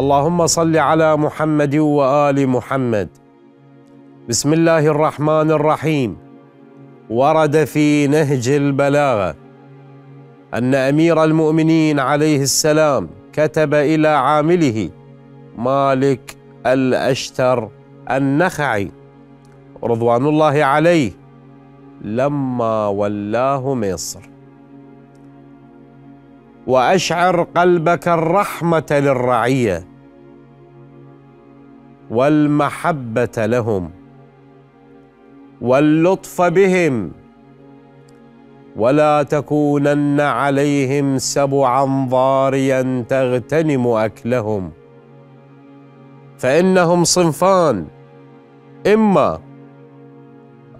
اللهم صل على محمد وآل محمد. بسم الله الرحمن الرحيم. ورد في نهج البلاغة أن أمير المؤمنين عليه السلام كتب إلى عامله مالك الأشتر النخعي رضوان الله عليه لما ولاه مصر: وأشعر قلبك الرحمة للرعية والمحبة لهم واللطف بهم، ولا تكونن عليهم سبعا ضاريا تغتنم أكلهم، فإنهم صنفان: إما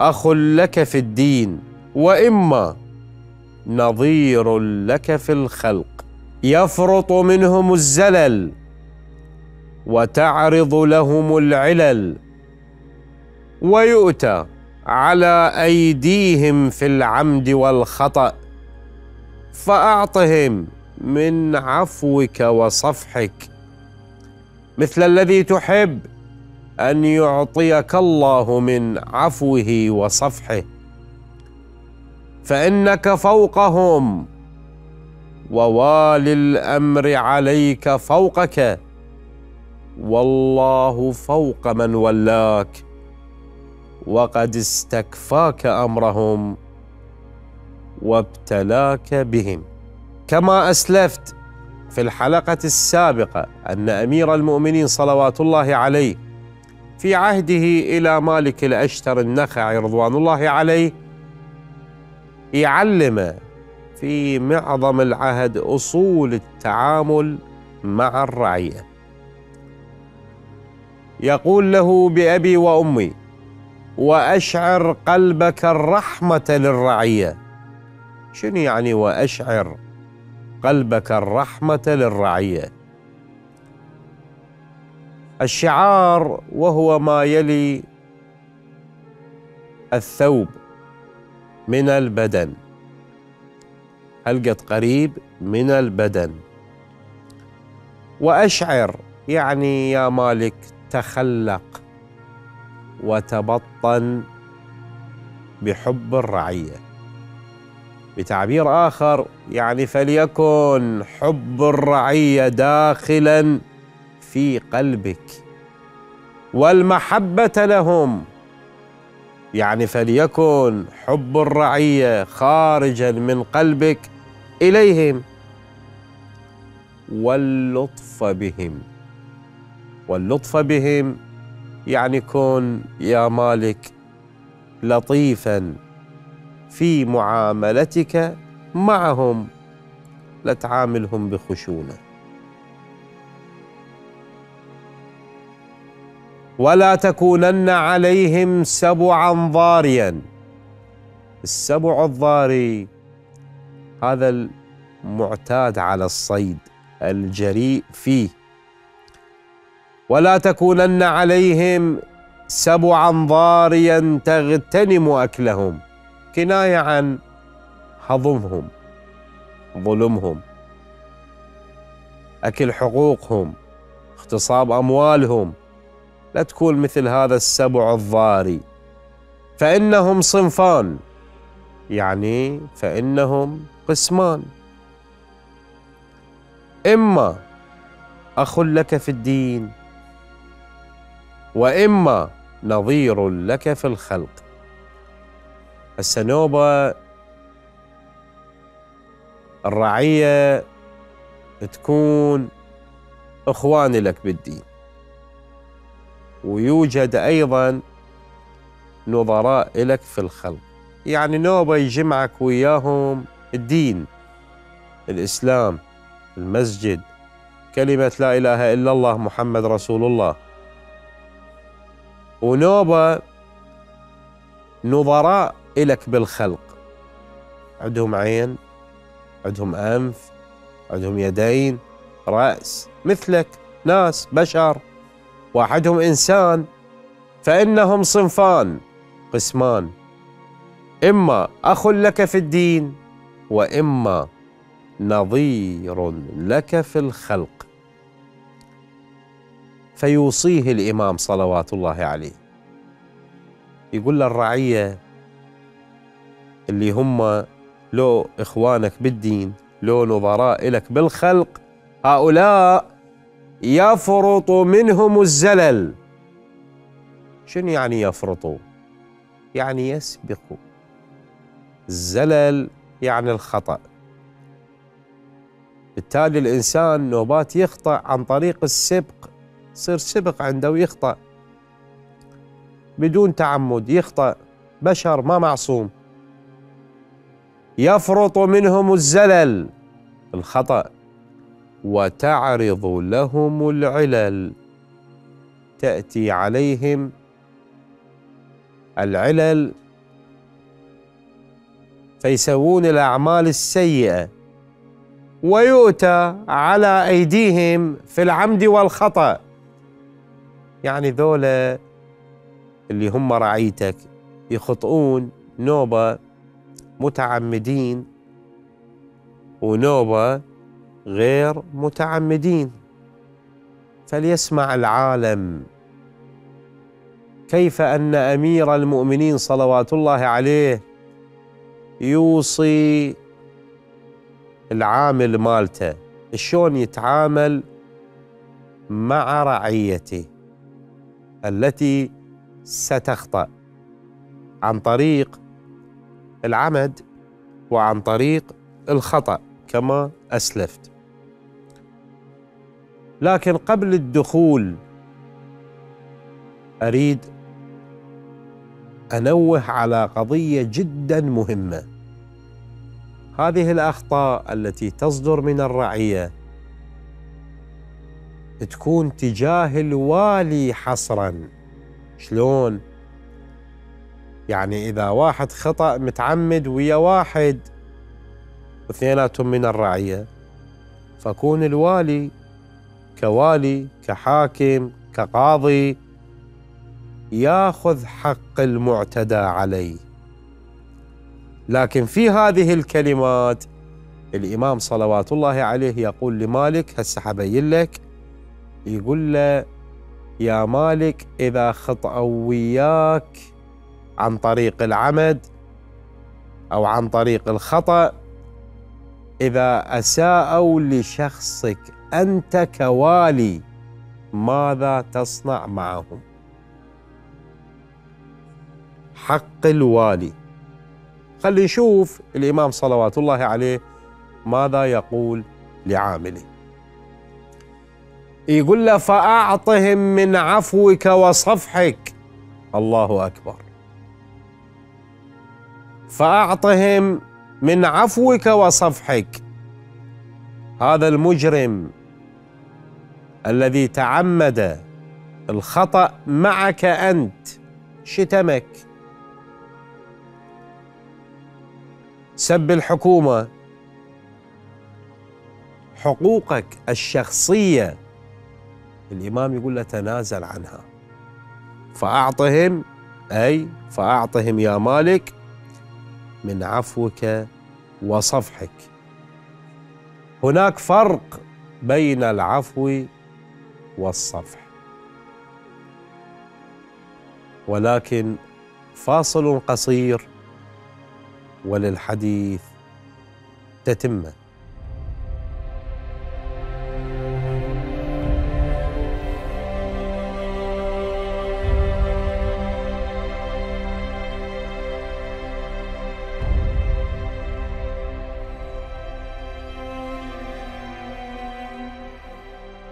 أخ لك في الدين، وإما نظير لك في الخلق، يفرط منهم الزلل وتعرض لهم العلل، ويؤتى على أيديهم في العمد والخطأ، فأعطهم من عفوك وصفحك مثل الذي تحب أن يعطيك الله من عفوه وصفحه، فإنك فوقهم ووالي الأمر عليك فوقك، والله فوق من ولاك، وقد استكفاك أمرهم وابتلاك بهم. كما أسلفت في الحلقة السابقة أن أمير المؤمنين صلوات الله عليه في عهده إلى مالك الأشتر النخعي رضوان الله عليه يعلم في معظم العهد أصول التعامل مع الرعية. يقول له: بأبي وأمي، وأشعر قلبك الرحمة للرعية. شنو يعني وأشعر قلبك الرحمة للرعية؟ الشعار وهو ما يلي الثوب من البدن، هلقد قريب من البدن. وأشعر يعني يا مالك تخلق وتبطن بحب الرعية. بتعبير آخر يعني فليكن حب الرعية داخلا في قلبك، والمحبة لهم يعني فليكن حب الرعية خارجا من قلبك إليهم، واللطف بهم. واللطف بهم يعني كن يا مالك لطيفا في معاملتك معهم، لا تعاملهم بخشونة، ولا تكونن عليهم سبعا ضاريا. السبع الضاري هذا المعتاد على الصيد الجريء فيه. ولا تكونن عليهم سبعا ضاريا تغتنم أكلهم، كناية عن هضمهم، ظلمهم، أكل حقوقهم، اغتصاب أموالهم. لا تكون مثل هذا السبع الضاري. فإنهم صنفان يعني فإنهم قسمان: إما أخ لك في الدين، وإما نظير لك في الخلق. السنوبة الرعية تكون إخوان لك بالدين، ويوجد أيضا نظراء لك في الخلق، يعني نوبة يجمعك وياهم الدين، الإسلام، المسجد، كلمة لا إله إلا الله محمد رسول الله. ونوبة نظراء إلك بالخلق، عندهم عين، عندهم أنف، عندهم يدين، رأس، مثلك، ناس، بشر، واحدهم إنسان. فإنهم صنفان قسمان: إما أخ لك في الدين، وإما نظير لك في الخلق. فيوصيه الإمام صلوات الله عليه، يقول للرعية اللي هم لو إخوانك بالدين لو نظراء لك بالخلق، هؤلاء يفرط منهم الزلل. شنو يعني يفرطوا؟ يعني يسبقوا. الزلل يعني الخطأ، بالتالي الإنسان نوبات يخطأ عن طريق السبق، يصير سبق عنده ويخطأ بدون تعمد، يخطأ، بشر ما معصوم. يفرط منهم الزلل الخطأ، وتعرض لهم العلل، تأتي عليهم العلل فيسوون الأعمال السيئة، ويؤتى على أيديهم في العمد والخطأ. يعني ذولا اللي هم رعيتك يخطئون نوبة متعمدين ونوبة غير متعمدين، فليسمع العالم كيف أن أمير المؤمنين صلوات الله عليه يوصي العامل مالته شلون يتعامل مع رعيته التي ستخطأ عن طريق العمد وعن طريق الخطأ كما أسلفت. لكن قبل الدخول أريد أنوه على قضية جدا مهمة. هذه الأخطاء التي تصدر من الرعية تكون تجاه الوالي حصرا. شلون؟ يعني إذا واحد خطأ متعمد ويا واحد واثنيناتهم من الرعية، فكون الوالي كوالي كحاكم كقاضي ياخذ حق المعتدى عليه. لكن في هذه الكلمات الإمام صلوات الله عليه يقول لمالك، هسه حبين لك، يقول له يا مالك إذا خطأوا وياك عن طريق العمد أو عن طريق الخطأ، إذا أساءوا لشخصك أنت كوالي ماذا تصنع معهم؟ حق الوالي. خلي نشوف الإمام صلوات الله عليه ماذا يقول لعامله. يقول له فأعطهم من عفوك وصفحك. الله أكبر. فأعطهم من عفوك وصفحك. هذا المجرم الذي تعمد الخطأ معك أنت، شتمك، سب الحكومة، حقوقك الشخصية، الإمام يقول له تنازل عنها. فأعطهم، أي فأعطهم يا مالك من عفوك وصفحك. هناك فرق بين العفو والصفح، ولكن فاصل قصير وللحديث تتمة.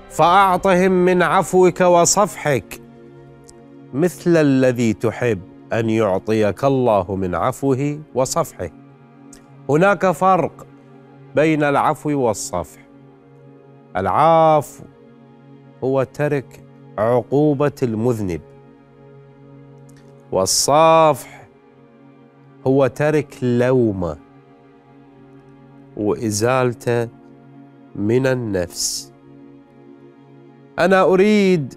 فأعطهم من عفوك وصفحك مثل الذي تحب أن يعطيك الله من عفوه وصفحه. هناك فرق بين العفو والصفح. العفو هو ترك عقوبة المذنب، والصفح هو ترك لومه وإزالته من النفس. أنا أريد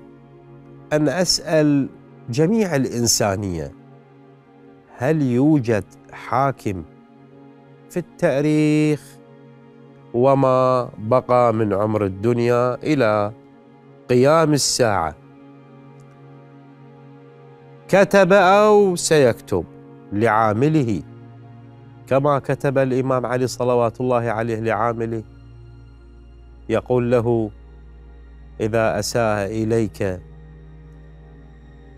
أن أسأل جميع الإنسانية، هل يوجد حاكم في التاريخ وما بقى من عمر الدنيا إلى قيام الساعة كتب أو سيكتب لعامله كما كتب الإمام علي صلوات الله عليه لعامله، يقول له: إذا أساء إليك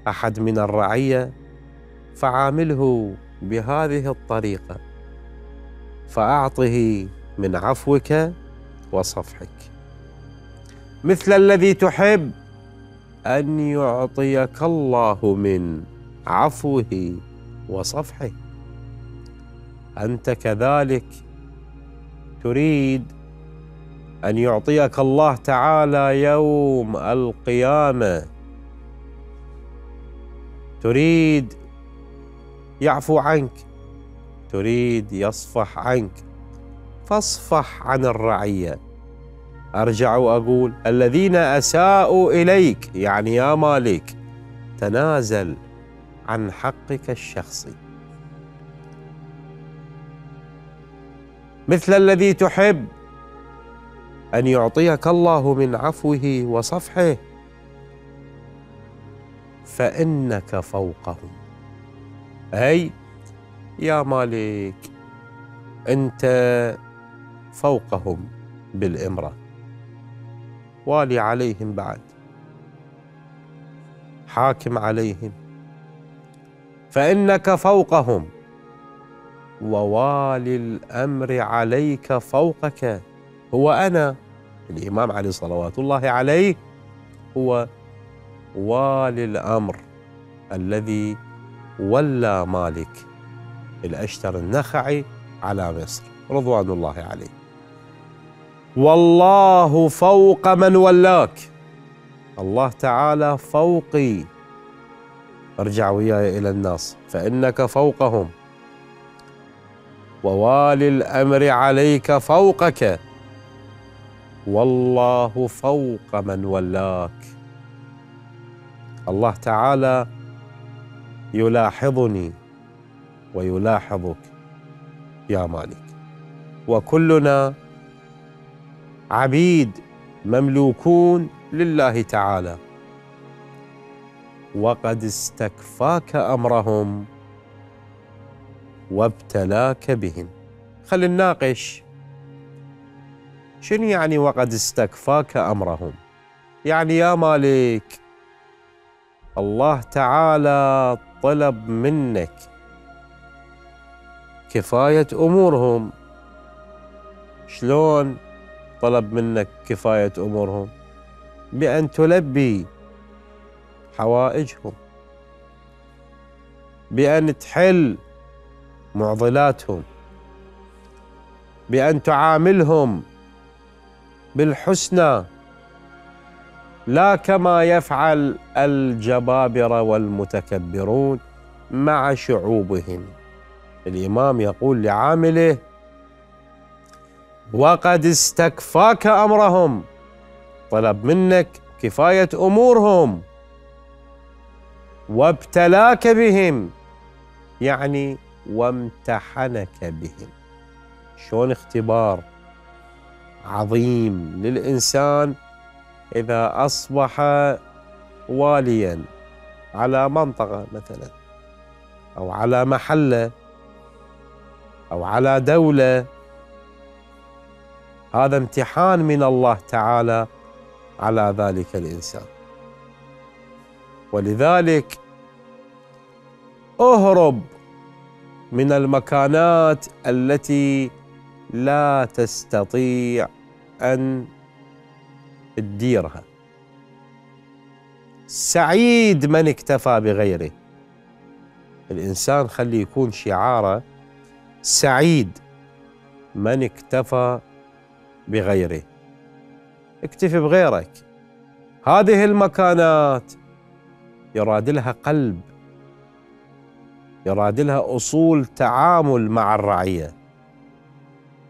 أحد من الرعية فعامله بهذه الطريقة، فأعطه من عفوك وصفحك، مثل الذي تحب أن يعطيك الله من عفوه وصفحه. أنت كذلك تريد أن يعطيك الله تعالى يوم القيامة، تريد يعفو عنك، تريد يصفح عنك، فاصفح عن الرعية. أرجع وأقول: الذين أساءوا إليك، يعني يا مالك تنازل عن حقك الشخصي، مثل الذي تحب أن يعطيك الله من عفوه وصفحه، فإنك فوقهم. أي يا مالك أنت فوقهم بالإمرة، والي عليهم بعد، حاكم عليهم، فإنك فوقهم، ووالي الأمر عليك فوقك هو أنا. الإمام علي صلوات الله عليه هو والي الأمر الذي ولى مالك الأشتر النخعي على مصر رضوان الله عليه. والله فوق من ولاك، الله تعالى فوقي. ارجع وياي إلى الناس، فإنك فوقهم ووالي الأمر عليك فوقك، والله فوق من ولاك. الله تعالى يلاحظني ويلاحظك يا مالك، وكلنا عبيد مملوكون لله تعالى، وقد استكفاك أمرهم وابتلاك بهم. خلينا نناقش شنو يعني وقد استكفاك أمرهم. يعني يا مالك الله تعالى طلب منك كفاية أمورهم. شلون طلب منك كفاية أمورهم؟ بأن تلبي حوائجهم، بأن تحل معضلاتهم، بأن تعاملهم بالحسنى، لا كما يفعل الجبابرة والمتكبرون مع شعوبهم. الإمام يقول لعامله: وقد استكفاك أمرهم، طلب منك كفاية أمورهم، وابتلاك بهم، يعني وامتحنك بهم. شلون اختبار عظيم للإنسان إذا أصبح والياً على منطقة مثلاً، أو على محلة، أو على دولة. هذا امتحان من الله تعالى على ذلك الإنسان. ولذلك اهرب من المكانات التي لا تستطيع أن تديرها. سعيد من اكتفى بغيره. الإنسان خلي يكون شعاره: سعيد من اكتفى بغيره. اكتفي بغيرك. هذه المكانات يراد لها قلب، يراد لها أصول تعامل مع الرعية،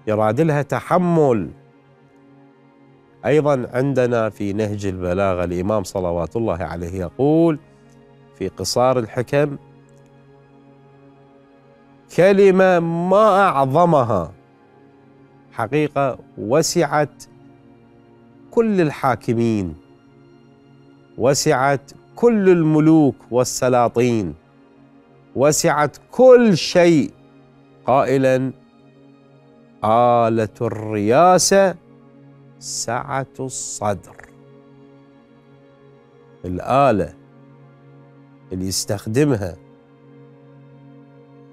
يراد لها تحمل. أيضا عندنا في نهج البلاغة الإمام صلوات الله عليه يقول في قصار الحكم كلمة ما أعظمها، حقيقة وسعت كل الحاكمين، وسعت كل الملوك والسلاطين، وسعت كل شيء، قائلا: آلة الرياسة سعة الصدر. الآلة اللي يستخدمها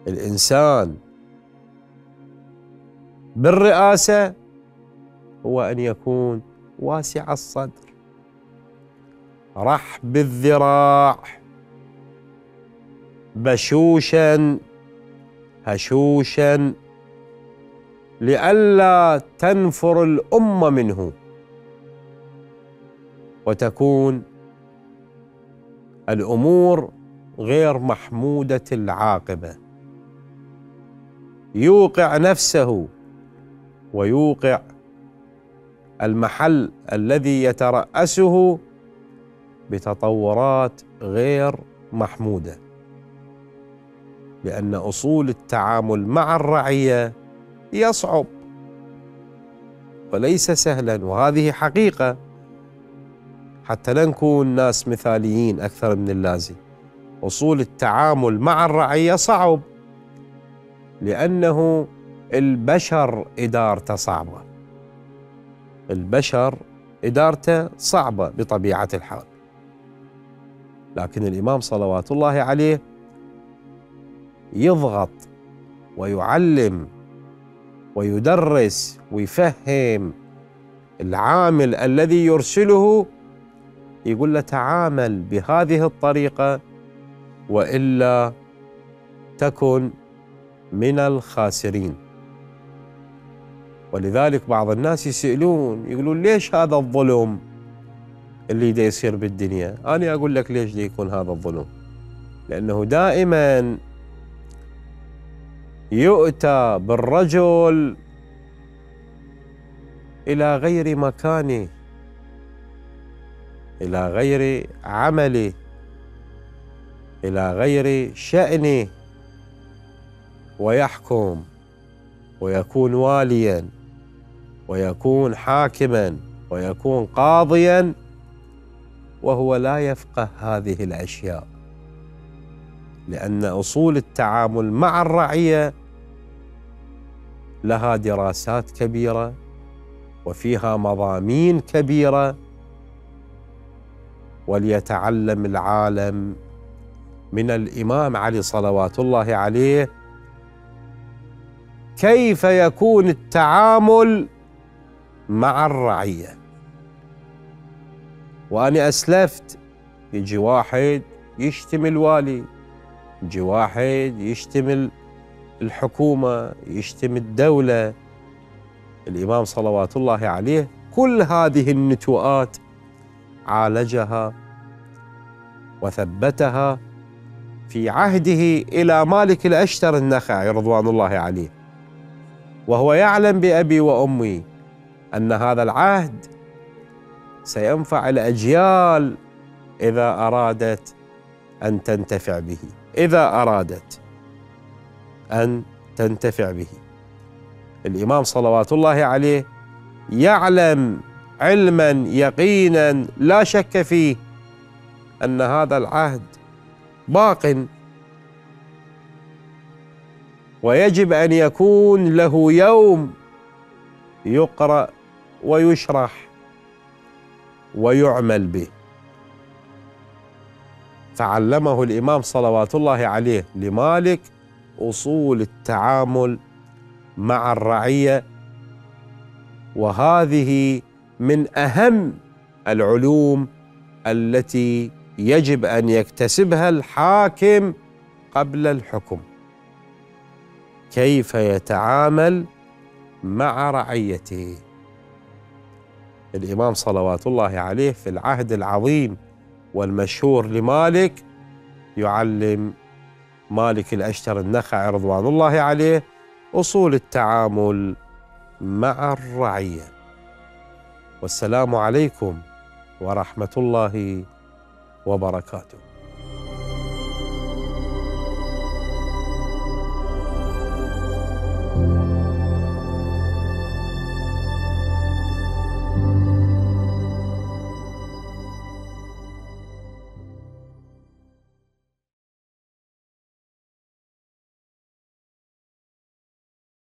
الإنسان بالرئاسة هو أن يكون واسع الصدر، رحب الذراع، بشوشا هشوشا، لئلا تنفر الأمة منه وتكون الأمور غير محمودة العاقبة. يوقع نفسه ويوقع المحل الذي يترأسه بتطورات غير محمودة، لأن أصول التعامل مع الرعية يصعب وليس سهلا، وهذه حقيقة، حتى لا نكون ناس مثاليين أكثر من اللازم. أصول التعامل مع الرعية صعب لأنه البشر إدارته صعبة، البشر إدارته صعبة بطبيعة الحال. لكن الإمام صلوات الله عليه يضغط ويعلم ويدرس ويفهم العامل الذي يرسله، يقول له: تعامل بهذه الطريقة وإلا تكن من الخاسرين. ولذلك بعض الناس يسألون يقولون: ليش هذا الظلم اللي دا يصير بالدنيا؟ أنا أقول لك ليش دا يكون هذا الظلم، لأنه دائما يؤتى بالرجل إلى غير مكانه، إلى غير عمله، إلى غير شأنه، ويحكم ويكون واليا ويكون حاكما ويكون قاضيا، وهو لا يفقه هذه الأشياء، لأن أصول التعامل مع الرعية لها دراسات كبيرة وفيها مضامين كبيرة. وليتعلم العالم من الإمام علي صلوات الله عليه كيف يكون التعامل مع الرعية. وأنا أسلفت يجي واحد يشتم الوالي، يجي واحد يشتم الحكومة، يشتم الدولة. الإمام صلوات الله عليه كل هذه النتوءات عالجها وثبتها في عهده إلى مالك الأشتر النخعي رضوان الله عليه، وهو يعلم بأبي وأمي أن هذا العهد سينفع الأجيال إذا أرادت أن تنتفع به، إذا أرادت أن تنتفع به. الإمام صلوات الله عليه يعلم علما يقينا لا شك فيه أن هذا العهد باق، ويجب أن يكون له يوم يقرأ ويشرح ويعمل به. فعلمه الإمام صلوات الله عليه لمالك أصول التعامل مع الرعية، وهذه من أهم العلوم التي يجب أن يكتسبها الحاكم قبل الحكم. كيف يتعامل مع رعيته؟ الإمام صلوات الله عليه في العهد العظيم والمشهور لمالك يعلم مالك الأشتر النخعي رضوان الله عليه أصول التعامل مع الرعية. والسلام عليكم ورحمة الله وبركاته.